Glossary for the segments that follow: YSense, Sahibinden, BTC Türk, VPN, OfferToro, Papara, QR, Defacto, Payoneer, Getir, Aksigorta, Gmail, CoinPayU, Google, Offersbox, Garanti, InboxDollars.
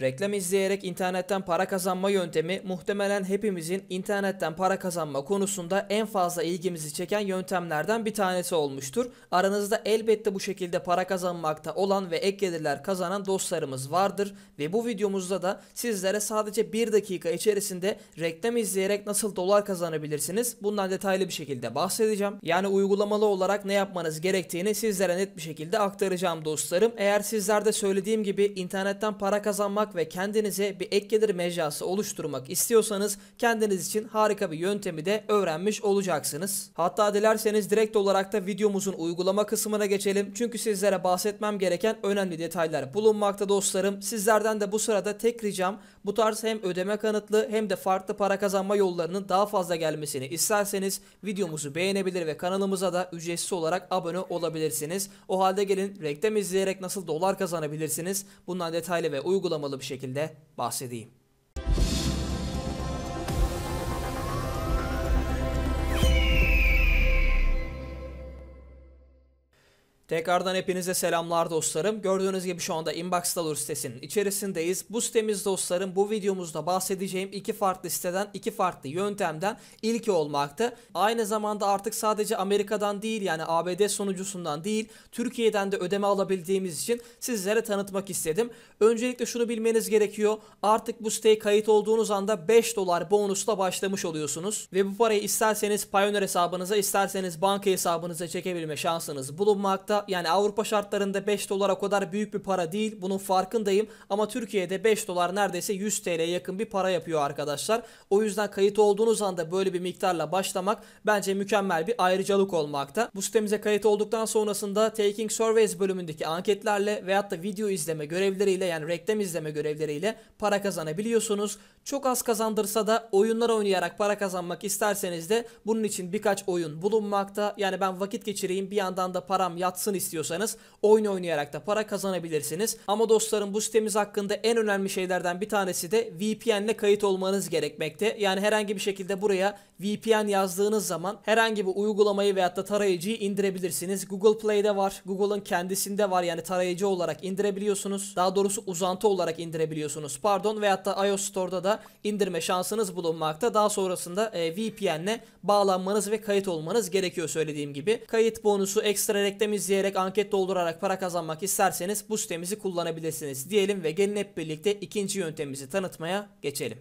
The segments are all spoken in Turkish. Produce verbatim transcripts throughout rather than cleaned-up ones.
Reklam izleyerek internetten para kazanma yöntemi muhtemelen hepimizin internetten para kazanma konusunda en fazla ilgimizi çeken yöntemlerden bir tanesi olmuştur. Aranızda elbette bu şekilde para kazanmakta olan ve ek gelirler kazanan dostlarımız vardır ve bu videomuzda da sizlere sadece bir dakika içerisinde reklam izleyerek nasıl dolar kazanabilirsiniz bundan detaylı bir şekilde bahsedeceğim. Yani uygulamalı olarak ne yapmanız gerektiğini sizlere net bir şekilde aktaracağım dostlarım. Eğer sizler de söylediğim gibi internetten para kazanmak ve kendinize bir ek gelir mecrası oluşturmak istiyorsanız kendiniz için harika bir yöntemi de öğrenmiş olacaksınız. Hatta dilerseniz direkt olarak da videomuzun uygulama kısmına geçelim. Çünkü sizlere bahsetmem gereken önemli detaylar bulunmakta dostlarım. Sizlerden de bu sırada tek ricam bu tarz hem ödeme kanıtlı hem de farklı para kazanma yollarının daha fazla gelmesini isterseniz videomuzu beğenebilir ve kanalımıza da ücretsiz olarak abone olabilirsiniz. O halde gelin reklam izleyerek nasıl dolar kazanabilirsiniz bundan detaylı ve uygulamalı bir şekilde bahsedeyim. Tekrardan hepinize selamlar dostlarım. Gördüğünüz gibi şu anda InboxDollars sitesinin içerisindeyiz. Bu sitemiz dostlarım bu videomuzda bahsedeceğim iki farklı siteden, iki farklı yöntemden ilki olmakta. Aynı zamanda artık sadece Amerika'dan değil yani A B D sunucusundan değil Türkiye'den de ödeme alabildiğimiz için sizlere tanıtmak istedim. Öncelikle şunu bilmeniz gerekiyor. Artık bu siteye kayıt olduğunuz anda beş dolar bonusla başlamış oluyorsunuz. Ve bu parayı isterseniz Payoneer hesabınıza isterseniz banka hesabınıza çekebilme şansınız bulunmakta. Yani Avrupa şartlarında beş dolara kadar büyük bir para değil. Bunun farkındayım. Ama Türkiye'de beş dolar neredeyse yüz TL'ye yakın bir para yapıyor arkadaşlar. O yüzden kayıt olduğunuz anda böyle bir miktarla başlamak bence mükemmel bir ayrıcalık olmakta. Bu sitemize kayıt olduktan sonrasında Taking Surveys bölümündeki anketlerle veyahut da video izleme görevleriyle yani reklam izleme görevleriyle para kazanabiliyorsunuz. Çok az kazandırsa da oyunlar oynayarak para kazanmak isterseniz de bunun için birkaç oyun bulunmakta. Yani ben vakit geçireyim bir yandan da param yatsın istiyorsanız oyun oynayarak da para kazanabilirsiniz. Ama dostlarım bu sitemiz hakkında en önemli şeylerden bir tanesi de V P N ile kayıt olmanız gerekmekte. Yani herhangi bir şekilde buraya V P N yazdığınız zaman herhangi bir uygulamayı veyahut da tarayıcıyı indirebilirsiniz. Google Play'de var. Google'ın kendisinde var. Yani tarayıcı olarak indirebiliyorsunuz. Daha doğrusu uzantı olarak indirebiliyorsunuz. Pardon veyahut da iOS Store'da da indirme şansınız bulunmakta. Daha sonrasında e, V P N ile bağlanmanız ve kayıt olmanız gerekiyor söylediğim gibi. Kayıt bonusu ekstra reklam izleyebilirsiniz. Anket doldurarak para kazanmak isterseniz bu sitemizi kullanabilirsiniz diyelim ve gelin hep birlikte ikinci yöntemimizi tanıtmaya geçelim.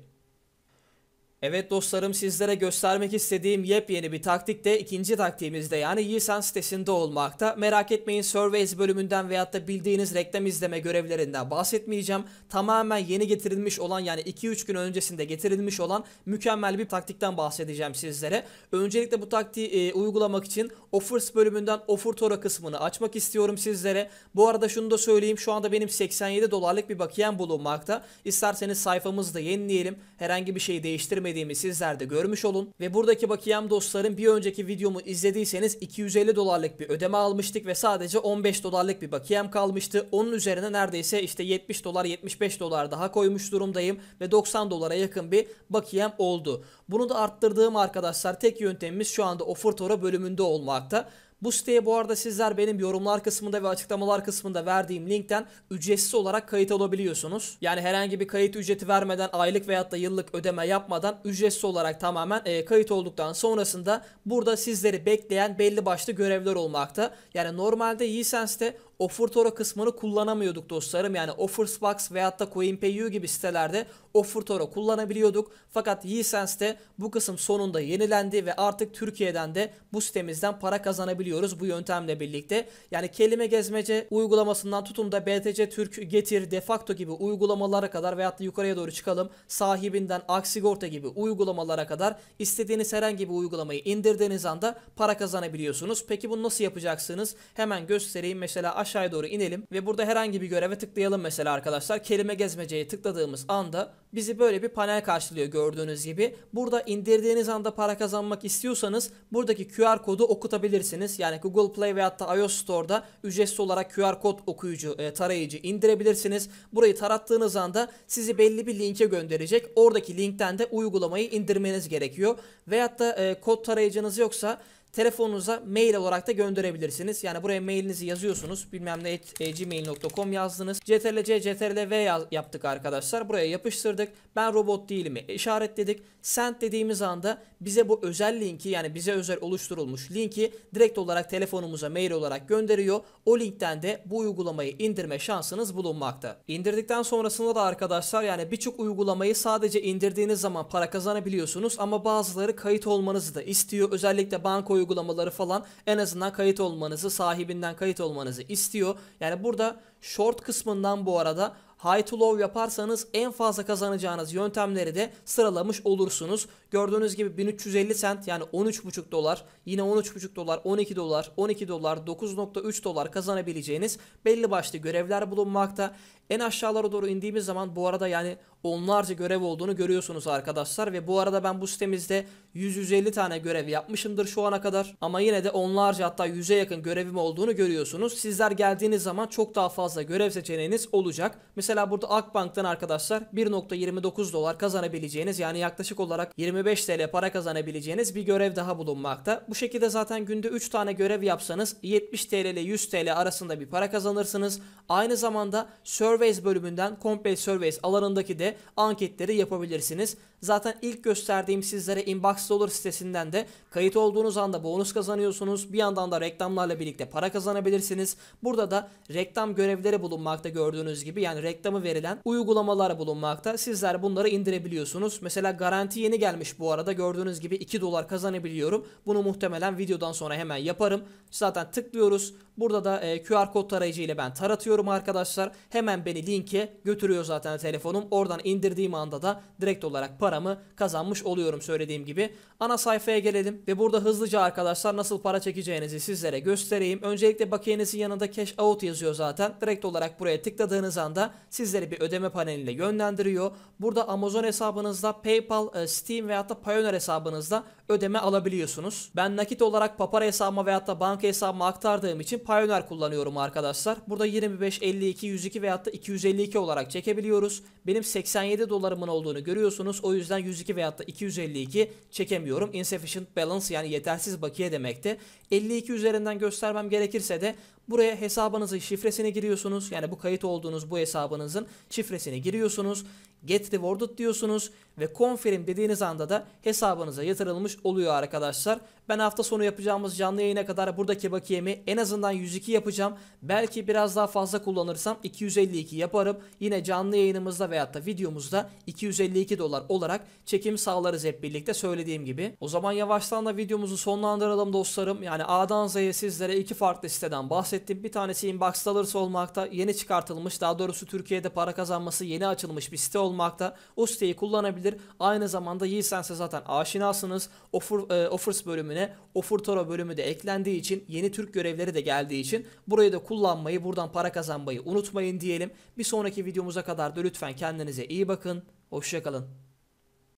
Evet dostlarım sizlere göstermek istediğim yepyeni bir taktik de ikinci taktiğimizde yani YSense sitesinde olmakta. Merak etmeyin Surveys bölümünden veyahut da bildiğiniz reklam izleme görevlerinden bahsetmeyeceğim. Tamamen yeni getirilmiş olan yani iki üç gün öncesinde getirilmiş olan mükemmel bir taktikten bahsedeceğim sizlere. Öncelikle bu taktiği e, uygulamak için Offers bölümünden OfferToro kısmını açmak istiyorum sizlere. Bu arada şunu da söyleyeyim şu anda benim seksen yedi dolarlık bir bakiyem bulunmakta. İsterseniz sayfamızı da yenileyelim herhangi bir şey değiştirmeyelim. Sizler de görmüş olun ve buradaki bakiyem dostlarım bir önceki videomu izlediyseniz iki yüz elli dolarlık bir ödeme almıştık ve sadece on beş dolarlık bir bakiyem kalmıştı. Onun üzerine neredeyse işte yetmiş dolar yetmiş beş dolar daha koymuş durumdayım ve doksan dolara yakın bir bakiyem oldu. Bunu da arttırdığım arkadaşlar tek yöntemimiz şu anda OfferToro bölümünde olmakta. Bu siteye bu arada sizler benim yorumlar kısmında ve açıklamalar kısmında verdiğim linkten ücretsiz olarak kayıt olabiliyorsunuz. Yani herhangi bir kayıt ücreti vermeden aylık veyahut da yıllık ödeme yapmadan ücretsiz olarak tamamen e, kayıt olduktan sonrasında burada sizleri bekleyen belli başlı görevler olmakta. Yani normalde YSense'de OfferToro kısmını kullanamıyorduk dostlarım. Yani Offersbox veyahut da CoinPayU gibi sitelerde OfferToro kullanabiliyorduk. Fakat YSense'de bu kısım sonunda yenilendi ve artık Türkiye'den de bu sitemizden para kazanabiliyoruz bu yöntemle birlikte. Yani kelime gezmece uygulamasından tutun da B T C Türk, Getir, Defacto gibi uygulamalara kadar veyahut da yukarıya doğru çıkalım. Sahibinden, Aksigorta gibi uygulamalara kadar istediğiniz herhangi bir uygulamayı indirdiğiniz anda para kazanabiliyorsunuz. Peki bunu nasıl yapacaksınız? Hemen göstereyim. Mesela aşağıya doğru inelim ve burada herhangi bir göreve tıklayalım mesela arkadaşlar. Kelime gezmeceye tıkladığımız anda bizi böyle bir panel karşılıyor gördüğünüz gibi. Burada indirdiğiniz anda para kazanmak istiyorsanız buradaki Q R kodu okutabilirsiniz. Yani Google Play veyahut da iOS Store'da ücretsiz olarak Q R kod okuyucu, e, tarayıcı indirebilirsiniz. Burayı tarattığınız anda sizi belli bir linke gönderecek. Oradaki linkten de uygulamayı indirmeniz gerekiyor. Veyahut da e, kod tarayıcınız yoksa telefonunuza mail olarak da gönderebilirsiniz. Yani buraya mailinizi yazıyorsunuz. Bilmem ne et gmail nokta com yazdınız. C T R L C C T R L V yaptık arkadaşlar. Buraya yapıştırdık. Ben robot değilimi işaretledik. Send dediğimiz anda bize bu özel linki, yani bize özel oluşturulmuş linki direkt olarak telefonumuza mail olarak gönderiyor. O linkten de bu uygulamayı indirme şansınız bulunmakta. İndirdikten sonrasında da arkadaşlar, yani birçok uygulamayı sadece indirdiğiniz zaman para kazanabiliyorsunuz ama bazıları kayıt olmanızı da istiyor. Özellikle banka uygulamaları falan en azından kayıt olmanızı, sahibinden kayıt olmanızı istiyor. Yani burada short kısmından bu arada high to low yaparsanız en fazla kazanacağınız yöntemleri de sıralamış olursunuz. Gördüğünüz gibi bin üç yüz elli sent, yani on üç buçuk dolar, yine on üç buçuk dolar, on iki dolar, on iki dolar, dokuz nokta üç dolar kazanabileceğiniz belli başlı görevler bulunmakta. En aşağılara doğru indiğimiz zaman bu arada yani onlarca görev olduğunu görüyorsunuz arkadaşlar ve bu arada ben bu sitemizde yüz yüz elli tane görev yapmışımdır şu ana kadar ama yine de onlarca, hatta yüze yakın görevim olduğunu görüyorsunuz. Sizler geldiğiniz zaman çok daha fazla görev seçeneğiniz olacak. Mesela burada Akbank'tan arkadaşlar bir nokta yirmi dokuz dolar kazanabileceğiniz, yani yaklaşık olarak yirmi beş TL para kazanabileceğiniz bir görev daha bulunmakta. Bu şekilde zaten günde üç tane görev yapsanız yetmiş TL ile yüz TL arasında bir para kazanırsınız. Aynı zamanda Surveys bölümünden Complete Surveys alanındaki de anketleri yapabilirsiniz. Zaten ilk gösterdiğim sizlere InboxDollars sitesinden de kayıt olduğunuz anda bonus kazanıyorsunuz. Bir yandan da reklamlarla birlikte para kazanabilirsiniz. Burada da reklam görevleri bulunmakta gördüğünüz gibi, yani reklamı verilen uygulamalar bulunmakta. Sizler bunları indirebiliyorsunuz. Mesela garanti yeni gelmiş bu arada. Gördüğünüz gibi iki dolar kazanabiliyorum. Bunu muhtemelen videodan sonra hemen yaparım. Zaten tıklıyoruz. Burada da Q R kod tarayıcı ile ben taratıyorum arkadaşlar. Hemen beni linke götürüyor zaten telefonum. Oradan indirdiğim anda da direkt olarak paramı kazanmış oluyorum söylediğim gibi. Ana sayfaya gelelim ve burada hızlıca arkadaşlar nasıl para çekeceğinizi sizlere göstereyim. Öncelikle bakiyenizin yanında cash out yazıyor zaten. Direkt olarak buraya tıkladığınız anda sizleri bir ödeme paneline yönlendiriyor. Burada Amazon hesabınızda, PayPal, Steam veyahut da Payoneer hesabınızda ödeme alabiliyorsunuz. Ben nakit olarak Papara hesabıma veyahut da banka hesabıma aktardığım için Payoneer kullanıyorum arkadaşlar. Burada yirmi beş, elli iki, yüz iki veyahut da iki yüz elli iki olarak çekebiliyoruz. Benim seksen yedi dolarımın olduğunu görüyorsunuz. O yüzden yüz iki veyahut da iki yüz elli iki çekemiyorum. Insufficient balance, yani yetersiz bakiye demekti. elli iki üzerinden göstermem gerekirse de buraya hesabınızın şifresini giriyorsunuz. Yani bu kayıt olduğunuz bu hesabınızın şifresini giriyorsunuz. Get rewarded diyorsunuz ve confirm dediğiniz anda da hesabınıza yatırılmış oluyor arkadaşlar. Ben hafta sonu yapacağımız canlı yayına kadar buradaki bakiyemi en azından yüz iki yapacağım. Belki biraz daha fazla kullanırsam iki yüz elli iki yaparım. Yine canlı yayınımızda veyahut da videomuzda iki yüz elli iki dolar olarak çekim sağlarız hep birlikte söylediğim gibi. O zaman yavaştan da videomuzu sonlandıralım dostlarım. Yani A'dan Z'ye sizlere iki farklı siteden bahsettim. Bir tanesi InboxDollars olmakta, yeni çıkartılmış, daha doğrusu Türkiye'de para kazanması yeni açılmış bir site olmakta. O siteyi kullanabilir. Aynı zamanda YSense'e zaten aşinasınız. Offer, e, Offers bölümüne OfferToro bölümü de eklendiği için, yeni Türk görevleri de geldiği için burayı da kullanmayı, buradan para kazanmayı unutmayın diyelim. Bir sonraki videomuza kadar da lütfen kendinize iyi bakın. Hoşça kalın.